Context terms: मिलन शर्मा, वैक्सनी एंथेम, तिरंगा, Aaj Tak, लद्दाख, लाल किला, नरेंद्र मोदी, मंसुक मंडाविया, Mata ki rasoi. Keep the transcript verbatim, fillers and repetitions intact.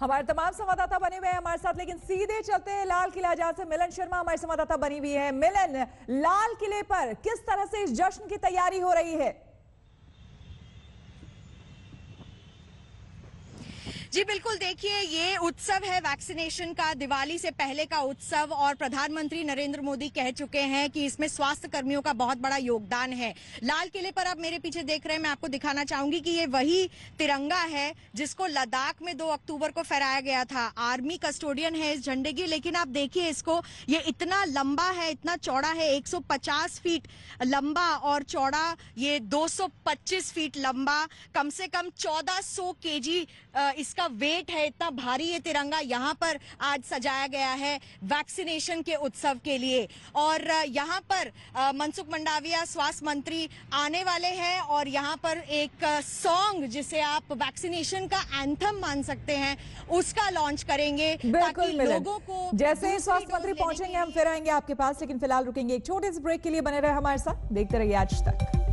हमारे तमाम संवाददाता बने हुए हैं हमारे साथ, लेकिन सीधे चलते हैं लाल किला जहां से मिलन शर्मा हमारे संवाददाता बनी हुई है। मिलन, लाल किले पर किस तरह से इस जश्न की तैयारी हो रही है? जी बिल्कुल, देखिए ये उत्सव है वैक्सीनेशन का, दिवाली से पहले का उत्सव, और प्रधानमंत्री नरेंद्र मोदी कह चुके हैं कि इसमें स्वास्थ्य कर्मियों का बहुत बड़ा योगदान है। लाल किले पर आप मेरे पीछे देख रहे हैं, मैं आपको दिखाना चाहूंगी कि ये वही तिरंगा है जिसको लद्दाख में दो अक्टूबर को फहराया गया था। आर्मी कस्टोडियन है इस झंडे की, लेकिन आप देखिए इसको, ये इतना लंबा है, इतना चौड़ा है, एक सौ पचास फीट लंबा और चौड़ा, ये दो सौ पच्चीस फीट लंबा, कम से कम चौदह सौ के जी इसका वेट है, इतना भारी ये तिरंगा यहाँ पर आज सजाया गया है वैक्सीनेशन के उत्सव के लिए। और यहाँ पर मंसुक मंडाविया स्वास्थ्य मंत्री आने वाले हैं और यहाँ पर एक सॉन्ग जिसे आप वैक्सीनेशन का एंथम मान सकते हैं उसका लॉन्च करेंगे ताकि लोगों को, जैसे ही स्वास्थ्य मंत्री पहुंचेंगे हम फिर आएंगे आपके पास, लेकिन फिलहाल रुकेंगे एक छोटे से ब्रेक के लिए। बने रहे हमारे साथ, देखते रहिए आज तक।